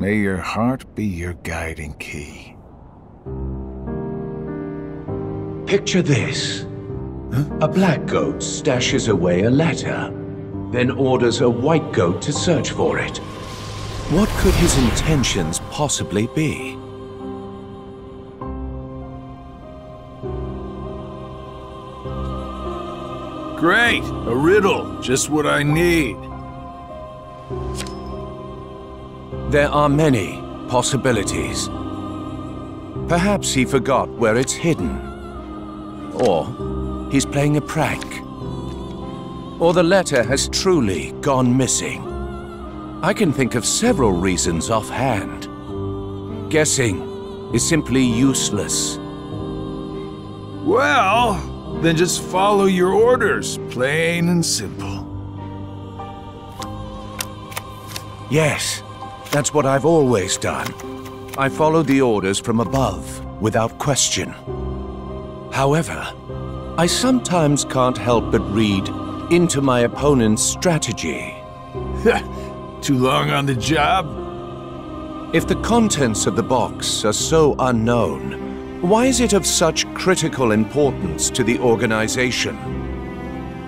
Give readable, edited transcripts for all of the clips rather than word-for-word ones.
May your heart be your guiding key. Picture this. Huh? A black goat stashes away a letter, then orders a white goat to search for it. What could his intentions possibly be? Great! A riddle! Just what I need. There are many possibilities. Perhaps he forgot where it's hidden. Or he's playing a prank. Or the letter has truly gone missing. I can think of several reasons offhand. Guessing is simply useless. Well, then just follow your orders, plain and simple. Yes, that's what I've always done. I followed the orders from above, without question. However, I sometimes can't help but read into my opponent's strategy. Too long on the job? If the contents of the box are so unknown, why is it of such critical importance to the organization?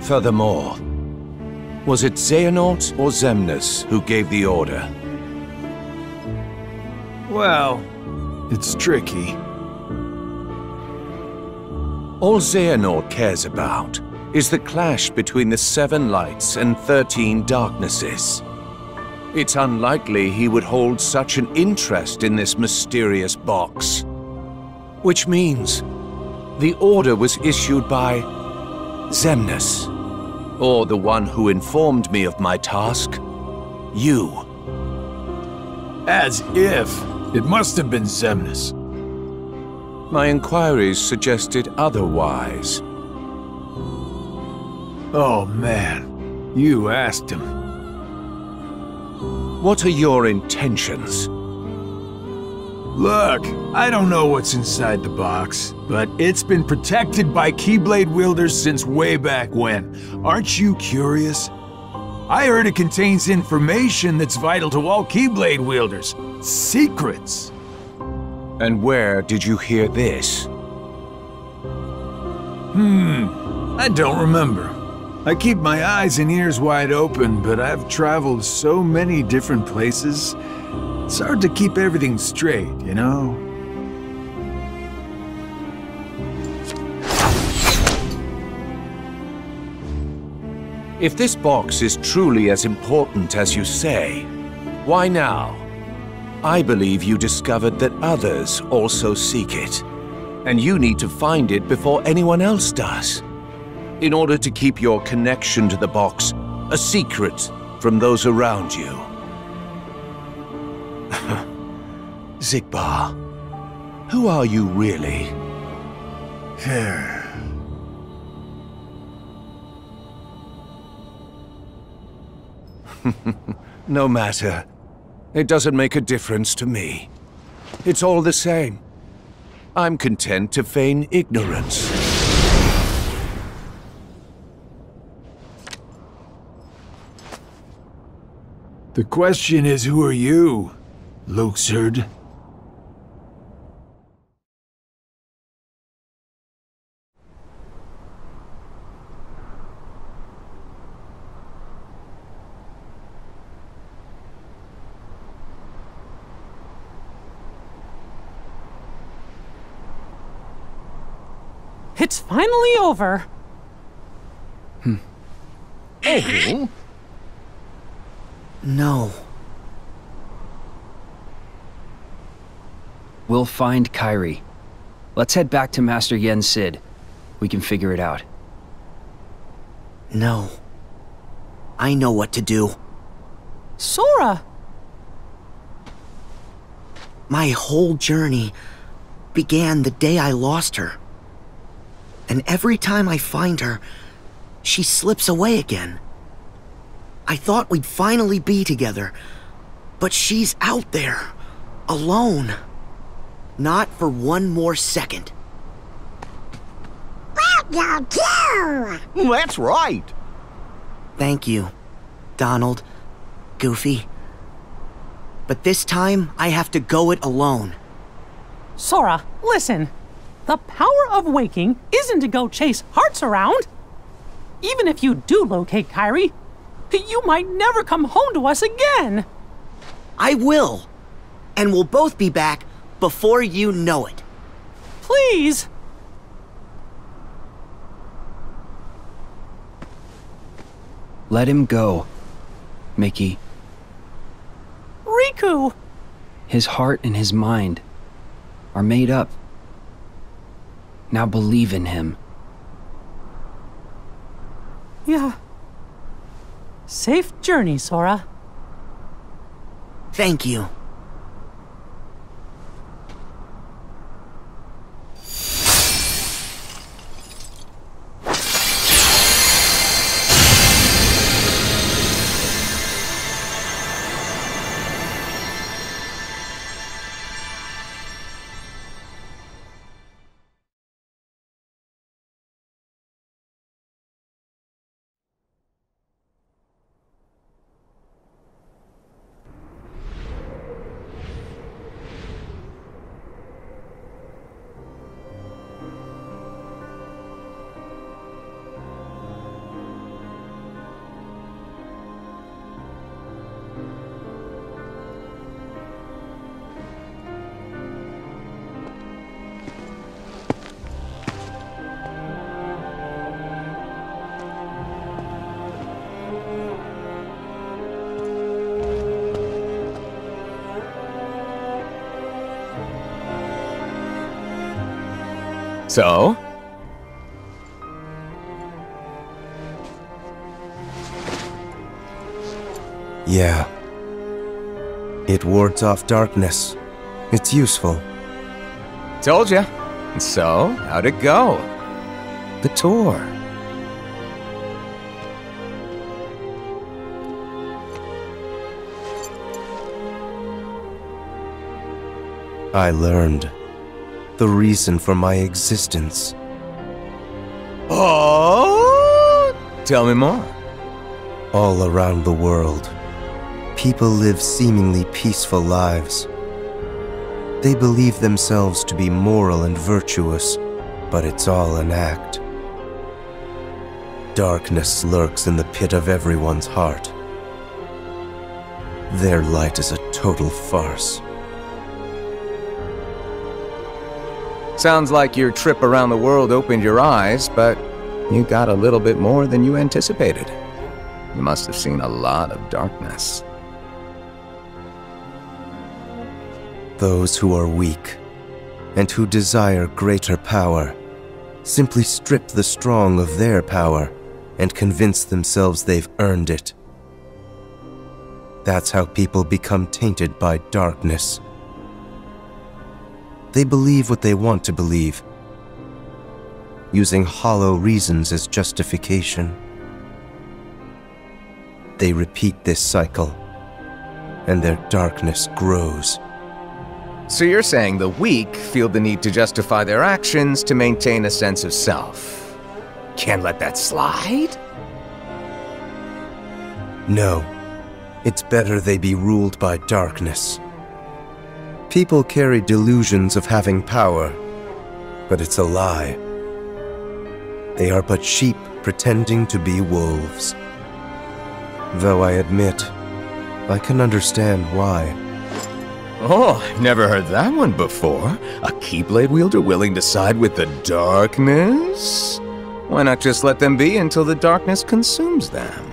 Furthermore, was it Xehanort or Xemnas who gave the order? Well, it's tricky. All Xehanort cares about is the clash between the 7 lights and 13 darknesses. It's unlikely he would hold such an interest in this mysterious box. Which means the order was issued by Xemnas, or the one who informed me of my task, you. As if. It must have been Xemnas. My inquiries suggested otherwise. Oh man, you asked him. What are your intentions? Look, I don't know what's inside the box, but it's been protected by Keyblade wielders since way back when. Aren't you curious? I heard it contains information that's vital to all Keyblade wielders. Secrets. And where did you hear this? I don't remember. I keep my eyes and ears wide open, but I've traveled so many different places, it's hard to keep everything straight, you know? If this box is truly as important as you say, why now? I believe you discovered that others also seek it, and you need to find it before anyone else does, in order to keep your connection to the box a secret from those around you. Xigbar, who are you really? No matter. It doesn't make a difference to me. It's all the same. I'm content to feign ignorance. The question is, who are you, Luxord? It's finally over. Oh. No. We'll find Kairi. Let's head back to Master Yen Sid. We can figure it out. No. I know what to do. Sora! My whole journey began the day I lost her. And every time I find her, she slips away again. I thought we'd finally be together, but she's out there, alone. Not for one more second. Welcome to! That's right! Thank you, Donald, Goofy. But this time, I have to go it alone. Sora, listen. The power of waking isn't to go chase hearts around. Even if you do locate Kairi, you might never come home to us again. I will. And we'll both be back before you know it. Please. Let him go, Mickey. Riku! His heart and his mind are made up. Now believe in him. Yeah. Safe journey, Sora. Thank you. So? Yeah. It wards off darkness. It's useful. Told ya. So, how'd it go? The tour. I learned the reason for my existence. Oh, tell me more. All around the world, people live seemingly peaceful lives. They believe themselves to be moral and virtuous, but it's all an act. Darkness lurks in the pit of everyone's heart. Their light is a total farce. Sounds like your trip around the world opened your eyes, but you got a little bit more than you anticipated. You must have seen a lot of darkness. Those who are weak and who desire greater power simply strip the strong of their power and convince themselves they've earned it. That's how people become tainted by darkness. They believe what they want to believe, using hollow reasons as justification. They repeat this cycle, and their darkness grows. So you're saying the weak feel the need to justify their actions to maintain a sense of self. Can't let that slide? No. It's better they be ruled by darkness. People carry delusions of having power, but it's a lie. They are but sheep pretending to be wolves. Though I admit, I can understand why. Oh, I've never heard that one before. A Keyblade wielder willing to side with the darkness? Why not just let them be until the darkness consumes them?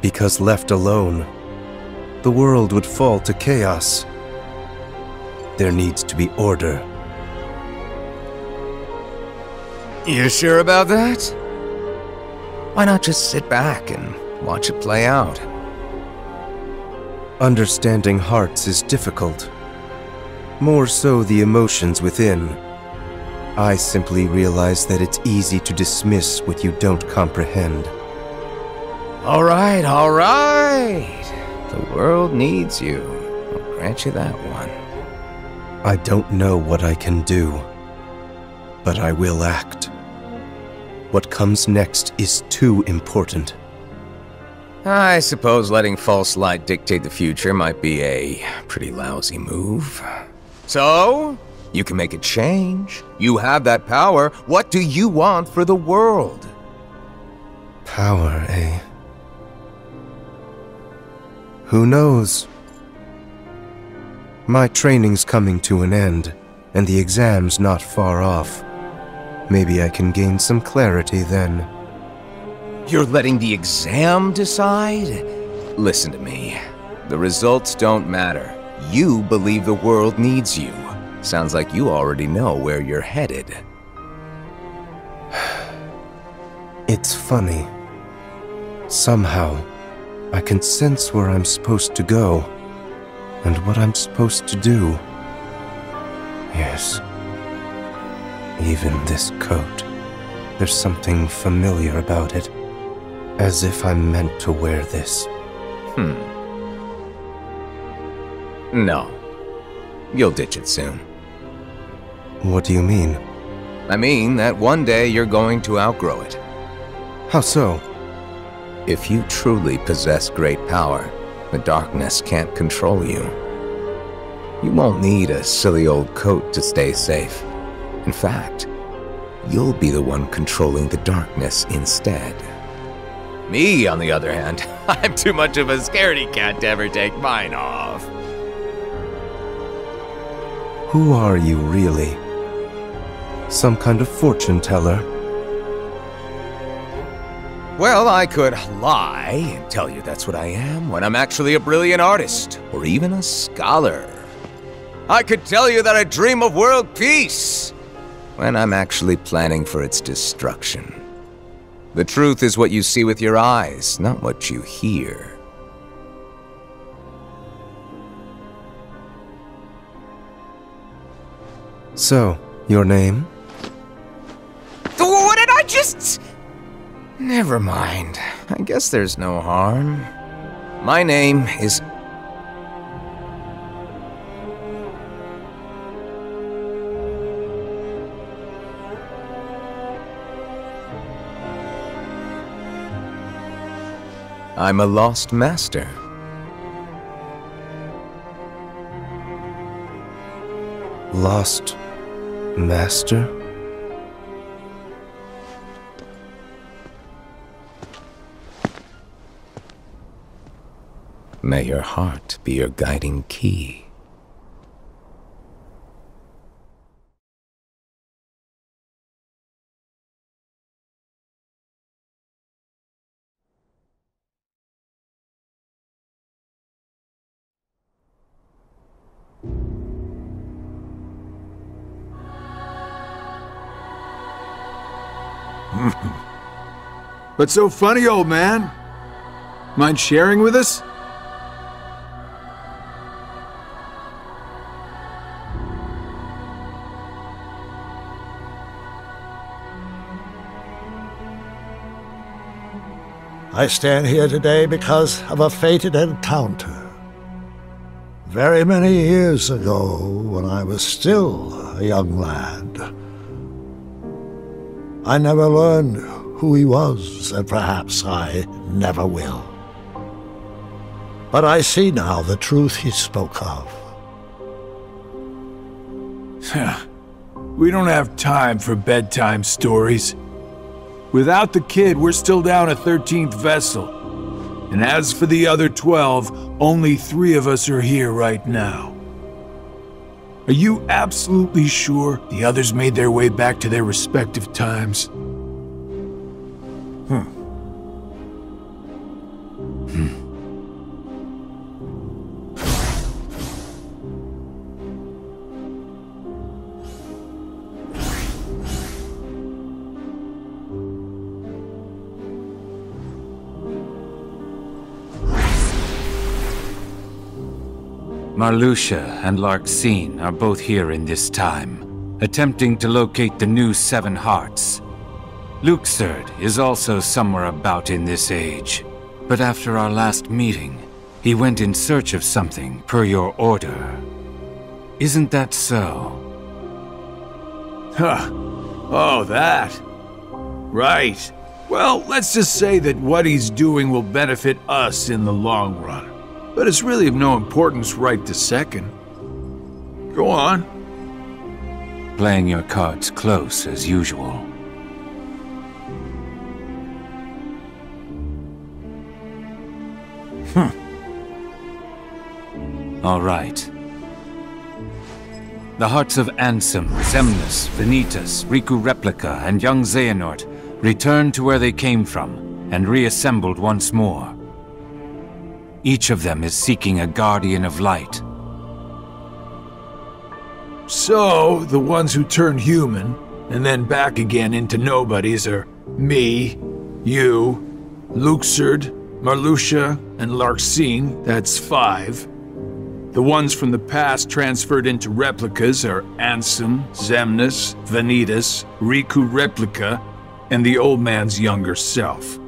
Because left alone, the world would fall to chaos. There needs to be order. You sure about that? Why not just sit back and watch it play out? Understanding hearts is difficult. More so the emotions within. I simply realize that it's easy to dismiss what you don't comprehend. All right, all right. The world needs you. I'll grant you that one. I don't know what I can do, but I will act. What comes next is too important. I suppose letting false light dictate the future might be a pretty lousy move. So, you can make a change. You have that power. What do you want for the world? Power, eh? Who knows? My training's coming to an end, and the exam's not far off. Maybe I can gain some clarity then. You're letting the exam decide? Listen to me. The results don't matter. You believe the world needs you. Sounds like you already know where you're headed. It's funny. Somehow, I can sense where I'm supposed to go, and what I'm supposed to do. Yes. Even this coat. There's something familiar about it. As if I'm meant to wear this. No. You'll ditch it soon. What do you mean? I mean that one day you're going to outgrow it. How so? If you truly possess great power, the darkness can't control you. You won't need a silly old coat to stay safe. In fact, you'll be the one controlling the darkness instead. Me, on the other hand, I'm too much of a scaredy cat to ever take mine off. Who are you, really? Some kind of fortune teller? Well, I could lie and tell you that's what I am when I'm actually a brilliant artist, or even a scholar. I could tell you that I dream of world peace when I'm actually planning for its destruction. The truth is what you see with your eyes, not what you hear. So, your name? What did I just... Never mind. I guess there's no harm. My name is... I'm a lost master. Lost master? May your heart be your guiding key. But so funny, old man. Mind sharing with us? I stand here today because of a fated encounter. Very many years ago, when I was still a young lad, I never learned who he was, and perhaps I never will. But I see now the truth he spoke of. We don't have time for bedtime stories. Without the kid, we're still down a 13th vessel. And as for the other 12, only 3 of us are here right now. Are you absolutely sure the others made their way back to their respective times? Marluxia and Larxene are both here in this time, attempting to locate the new 7 hearts. Luxord is also somewhere about in this age, but after our last meeting, he went in search of something per your order. Isn't that so? Huh. Oh, that. Right. Well, let's just say that what he's doing will benefit us in the long run. But it's really of no importance right this second. Go on. Playing your cards close as usual. All right. The hearts of Ansem, Xemnas, Vanitas, Riku Replica, and young Xehanort returned to where they came from and reassembled once more. Each of them is seeking a guardian of light. So, the ones who turned human and then back again into nobodies are me, you, Luxord, Marluxia, and Larxene, that's 5. The ones from the past transferred into replicas are Ansem, Xemnas, Vanitas, Riku Replica, and the old man's younger self.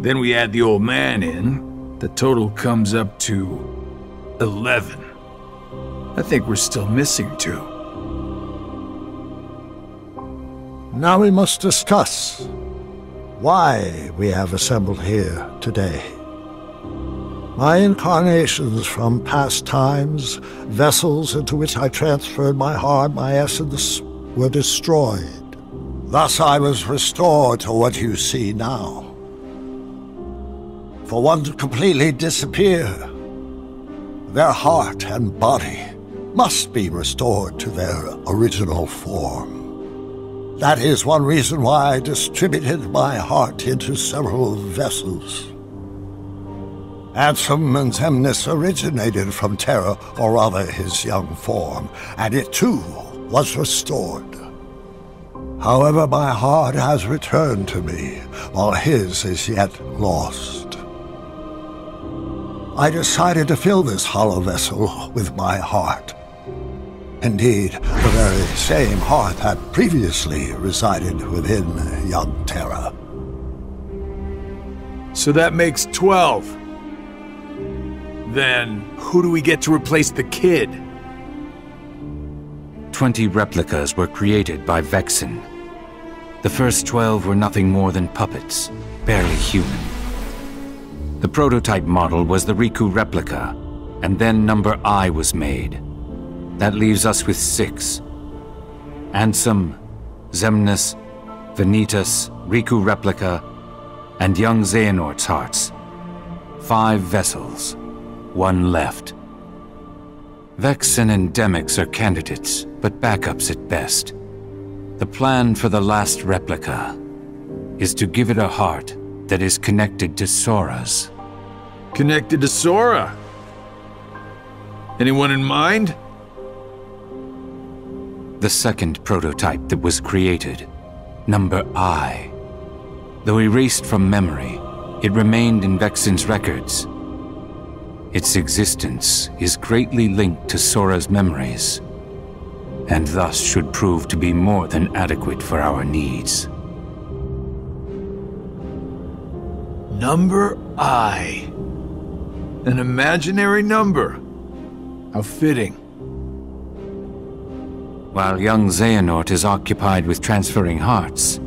Then we add the old man in. The total comes up to 11. I think we're still missing 2. Now we must discuss why we have assembled here today. My incarnations from past times, vessels into which I transferred my heart, my essence, were destroyed. Thus I was restored to what you see now. For one to completely disappear, their heart and body must be restored to their original form. That is one reason why I distributed my heart into several vessels. Ansem and Xemnas originated from Terra, or rather his young form, and it too was restored. However, my heart has returned to me, while his is yet lost. I decided to fill this hollow vessel with my heart. Indeed, the very same heart that previously resided within young Terra. So that makes 12. Then, who do we get to replace the kid? 20 replicas were created by Vexen. The first 12 were nothing more than puppets, barely human. The prototype model was the Riku replica, and then number I was made. That leaves us with 6. Ansem, Xemnas, Vanitas, Riku replica, and young Xehanort's hearts. 5 vessels. 1 left. Vexen and Demyx are candidates, but backups at best. The plan for the last replica is to give it a heart that is connected to Sora's. Connected to Sora? Anyone in mind? The second prototype that was created, number I. Though erased from memory, it remained in Vexen's records. Its existence is greatly linked to Sora's memories, and thus should prove to be more than adequate for our needs. Number I. An imaginary number. How fitting. While young Xehanort is occupied with transferring hearts,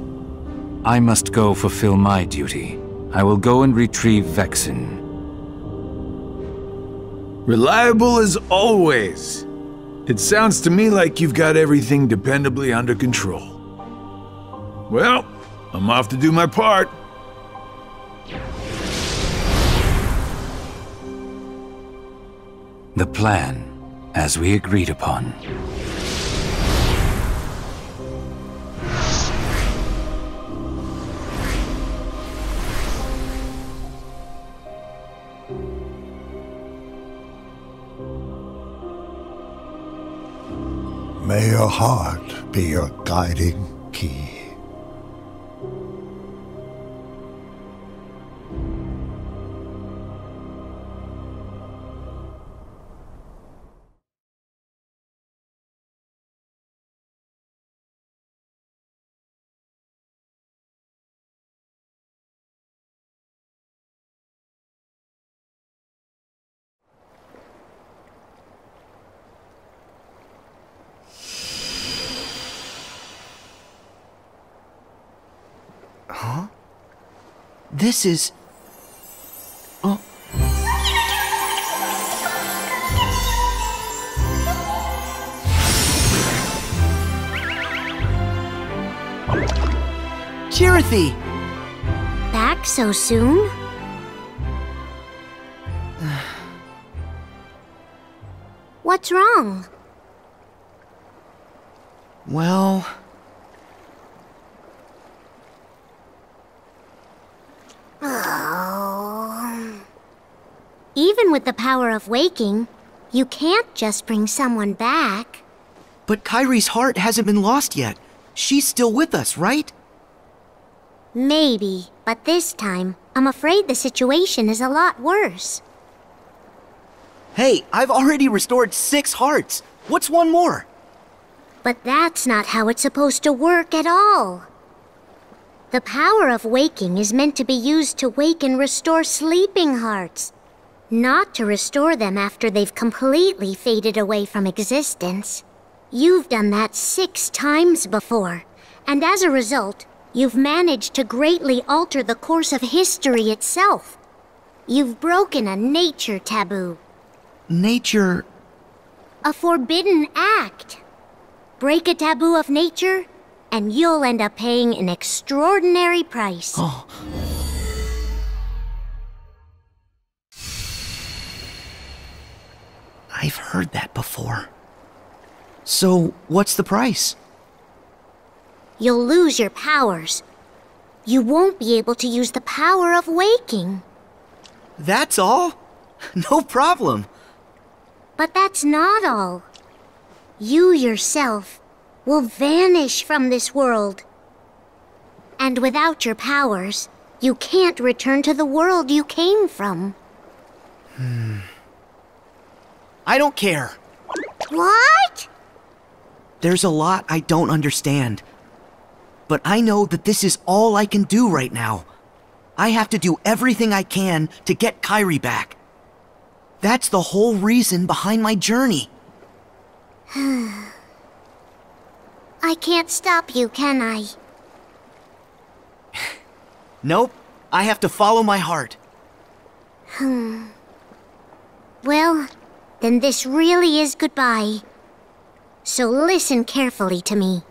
I must go fulfill my duty. I will go and retrieve Vexen. Reliable as always. It sounds to me like you've got everything dependably under control. Well, I'm off to do my part. The plan, as we agreed upon. May your heart be your guiding key. This is... Oh. Chirithy! Back so soon? What's wrong? Well... Oh. Even with the power of waking, you can't just bring someone back. But Kairi's heart hasn't been lost yet. She's still with us, right? Maybe, but this time, I'm afraid the situation is a lot worse. Hey, I've already restored 6 hearts. What's one more? But that's not how it's supposed to work at all. The power of waking is meant to be used to wake and restore sleeping hearts, not to restore them after they've completely faded away from existence. You've done that 6 times before, and as a result, you've managed to greatly alter the course of history itself. You've broken a nature taboo. Nature? A forbidden act. Break a taboo of nature, and you'll end up paying an extraordinary price. Oh. I've heard that before. So, what's the price? You'll lose your powers. You won't be able to use the power of waking. That's all? No problem. But that's not all. You yourself will vanish from this world. And without your powers, you can't return to the world you came from. I don't care. What? There's a lot I don't understand. But I know that this is all I can do right now. I have to do everything I can to get Kairi back. That's the whole reason behind my journey. I can't stop you, can I? Nope. I have to follow my heart. Well, then this really is goodbye. So listen carefully to me.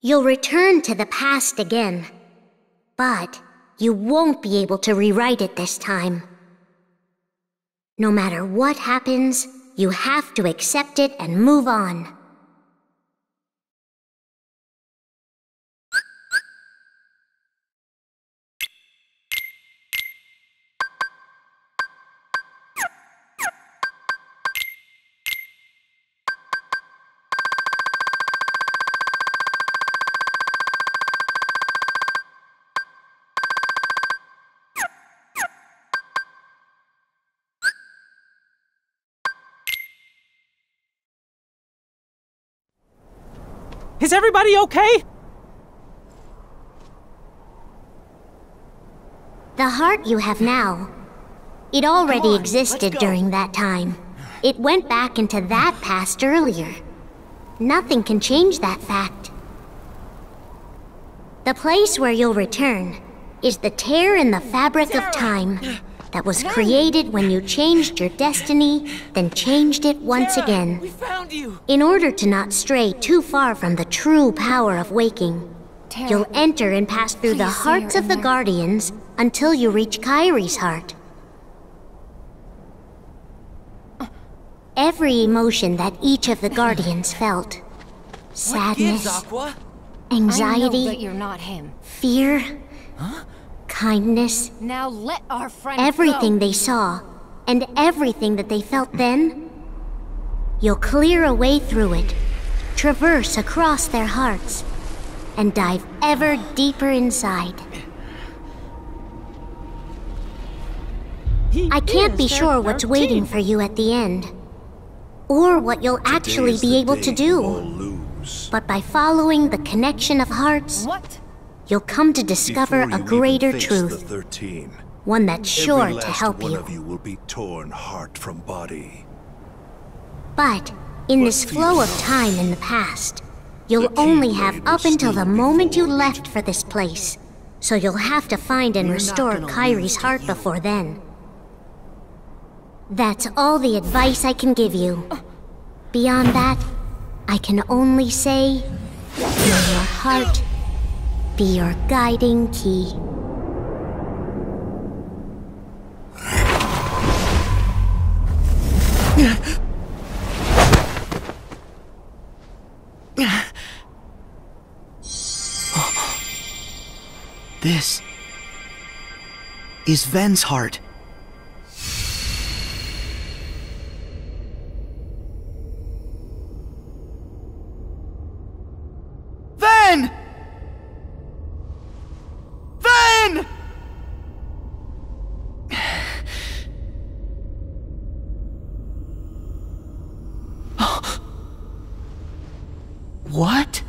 You'll return to the past again, but you won't be able to rewrite it this time. No matter what happens, you have to accept it and move on. Is everybody okay? The heart you have now, it already existed during that time. It went back into that past earlier. Nothing can change that fact. The place where you'll return is the tear in the fabric of time that was created when you changed your destiny, then changed it once again. We found you. In order to not stray too far from the true power of waking, Terra, you'll enter and pass through the hearts of the Guardians until you reach Kairi's heart. Every emotion that each of the Guardians felt, sadness, anxiety, fear, kindness, now let our friend everything go. They saw, and everything that they felt then, you'll clear a way through it, traverse across their hearts, and dive ever deeper inside. I can't be sure what's waiting for you at the end, or what you'll actually be able to do, but by following the connection of hearts, you'll come to discover a greater truth, one that's sure to help you. Every last one of you will be torn heart from body. But in this flow of time in the past, You'll only have up until the moment you left for this place. So you'll have to find and restore Kairi's heart before then. That's all the advice I can give you. Beyond that, I can only say, may your heart be your guiding key. This is Ven's heart. Ven! Ven! What?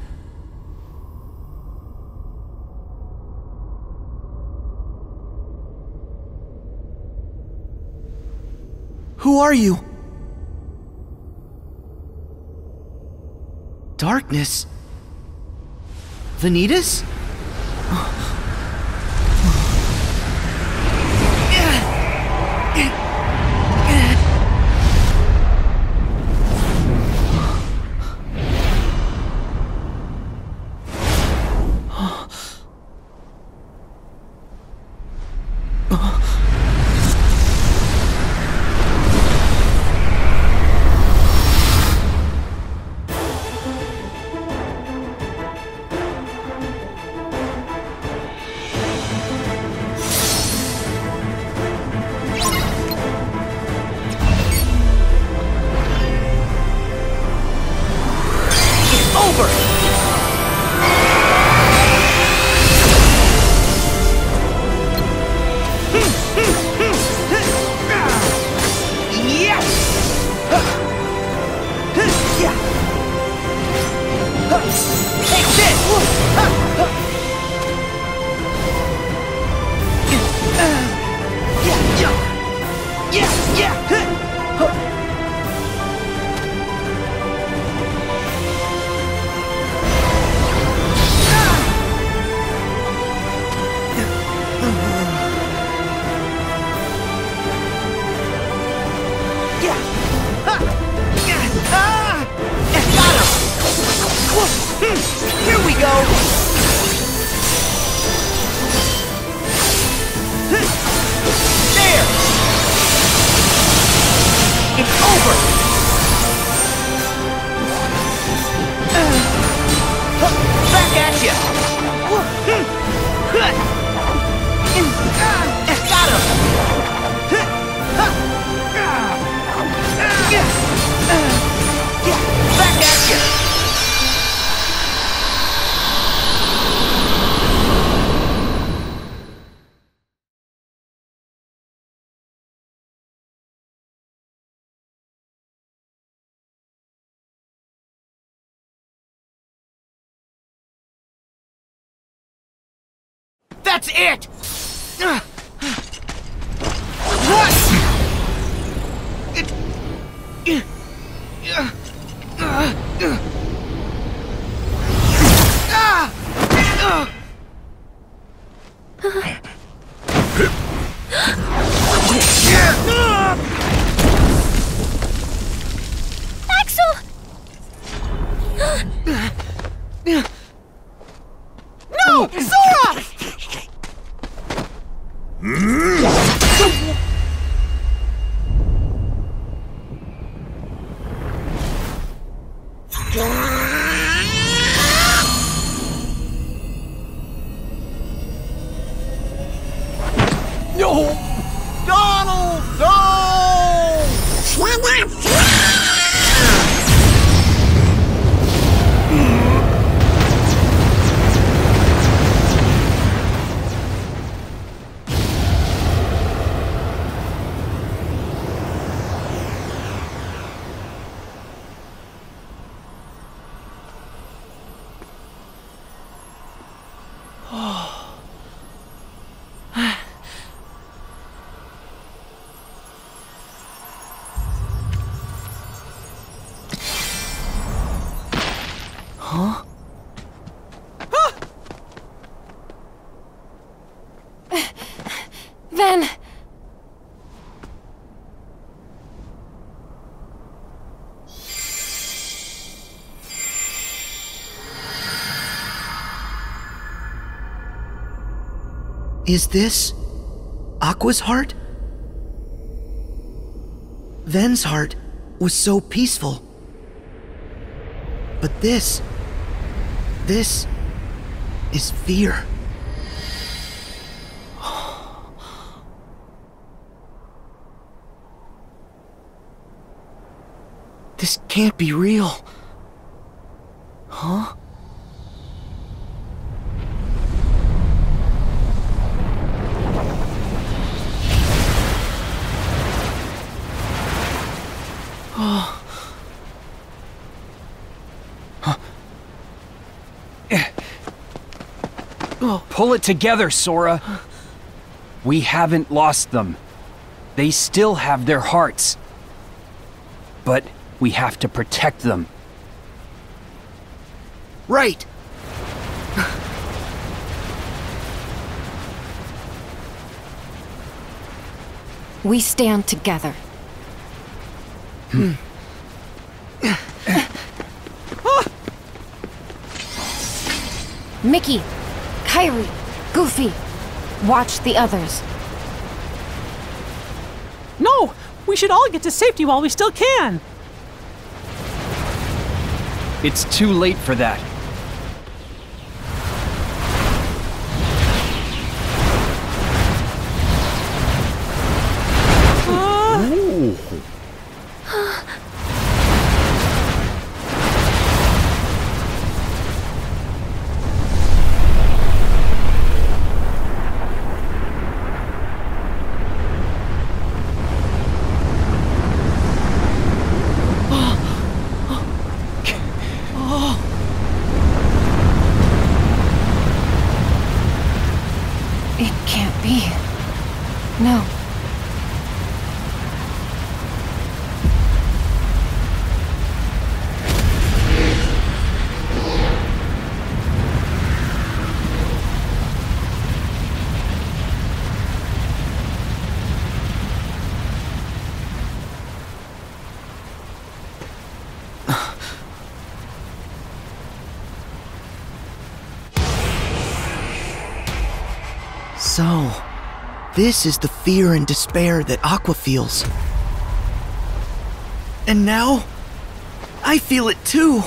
Who are you? Darkness? Vanitas? That's it! What? Axel! No! Sora! No! Donald! No! Huh? Is this Aqua's heart? Ven's heart was so peaceful. But this is fear. This can't be real. Huh? Oh. Huh. Oh. Pull it together, Sora. We haven't lost them. They still have their hearts. But we have to protect them. Right! We stand together. Hmm. Mickey, Kairi, Goofy, watch the others. No! We should all get to safety while we still can! It's too late for that. So, this is the fear and despair that Aqua feels. And now, I feel it too.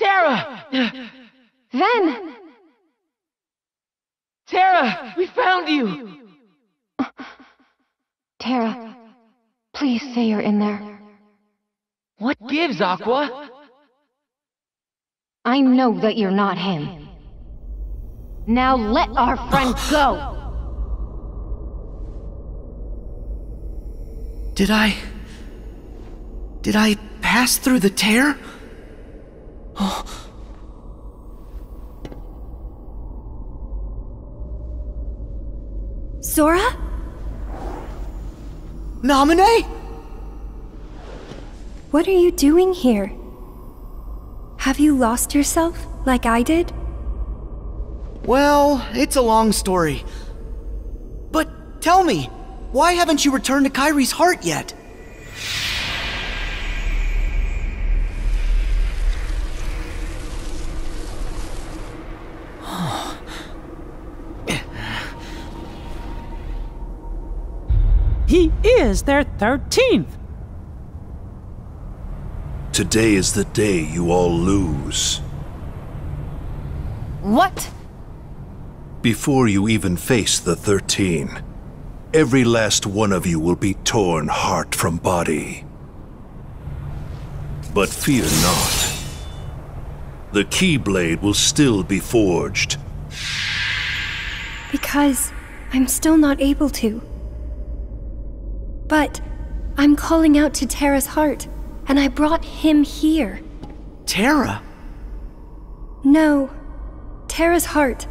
Terra! Ven! Terra, we found you! Terra, please say you're in there. What gives, Aqua? I know that you're not him. Now let our friend go! Did I pass through the tear? Oh. Sora? Naminé? What are you doing here? Have you lost yourself, like I did? Well, it's a long story. But tell me, why haven't you returned to Kairi's heart yet? He is their 13th! Today is the day you all lose. What? Before you even face the 13, every last one of you will be torn heart from body. But fear not. The Keyblade will still be forged. Because I'm still not able to. But I'm calling out to Terra's heart, and I brought him here. Terra? No. Terra's heart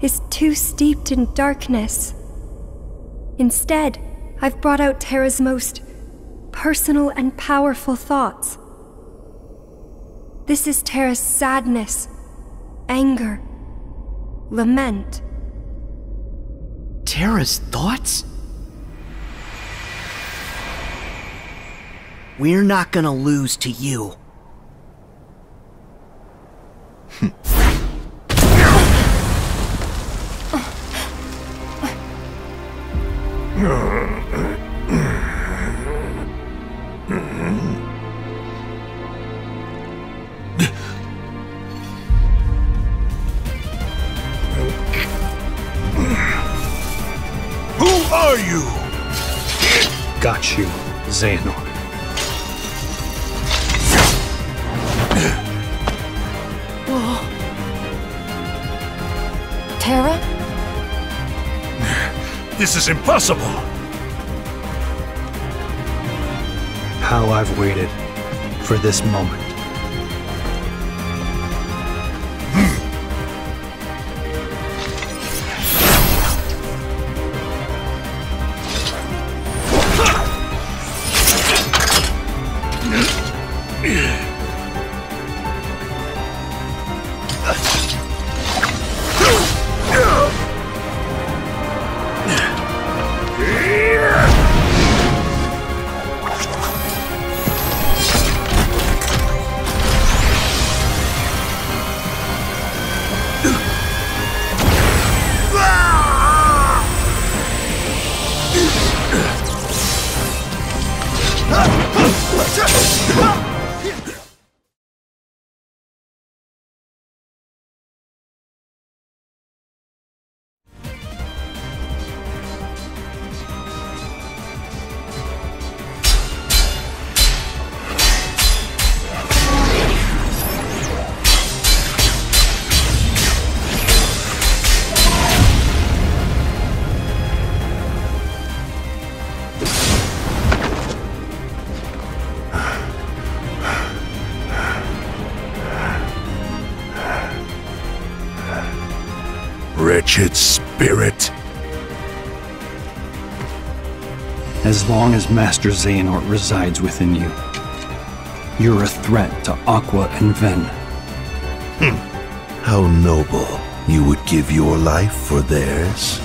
is too steeped in darkness. Instead, I've brought out Terra's most personal and powerful thoughts. This is Terra's sadness, anger, lament. Terra's thoughts? We're not gonna lose to you. Who are you? Got you, Xehanort. Terra? This is impossible! How I've waited for this moment. Wretched spirit. As long as Master Xehanort resides within you, you're a threat to Aqua and Ven. How noble. You would give your life for theirs?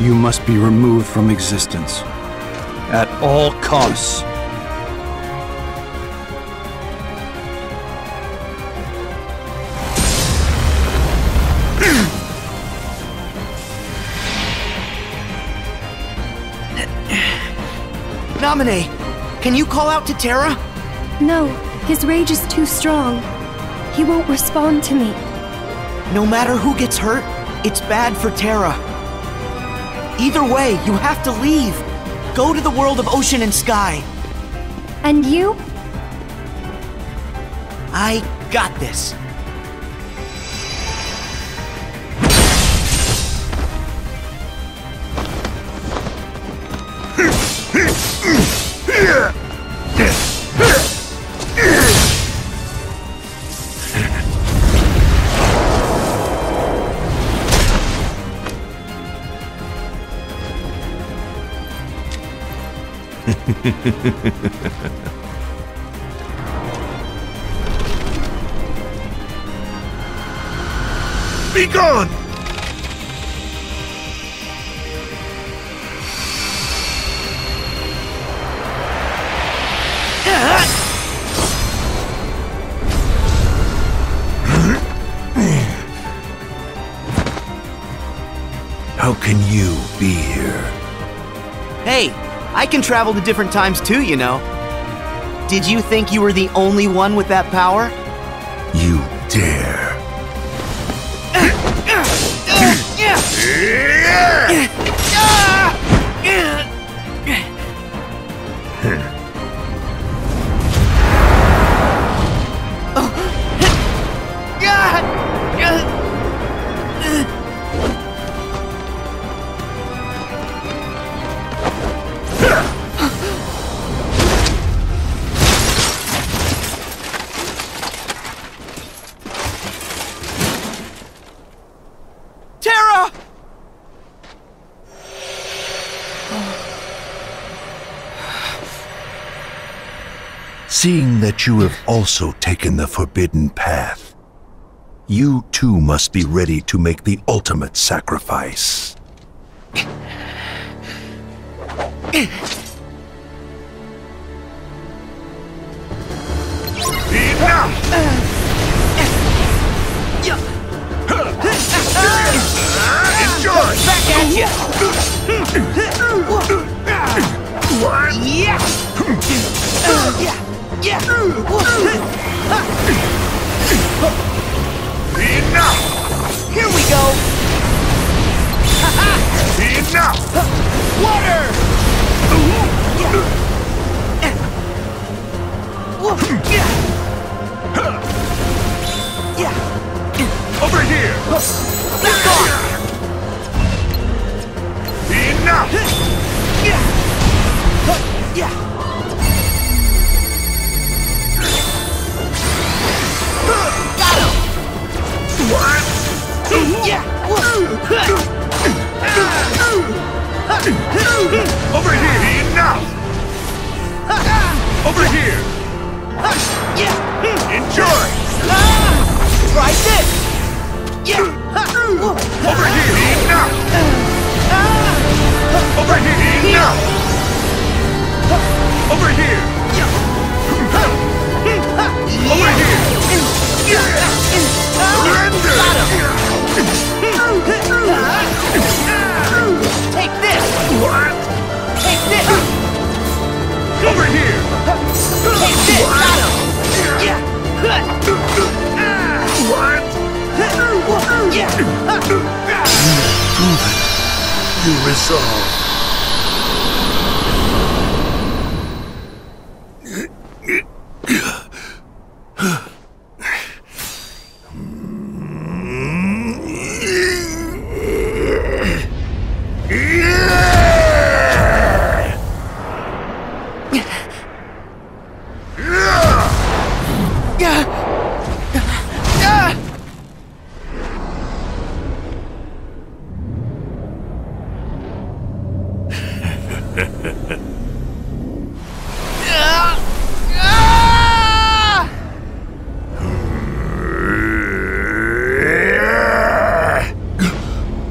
You must be removed from existence. At all costs. Naminé, can you call out to Terra? No, his rage is too strong. He won't respond to me. No matter who gets hurt, it's bad for Terra. Either way, you have to leave. Go to the world of ocean and sky. And you? I got this. Be gone! How can you be here? Hey! I can travel to different times too, you know. Did you think you were the only one with that power? You dare. Seeing that you have also taken the forbidden path, you too must be ready to make the ultimate sacrifice.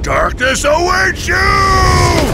Darkness awaits you!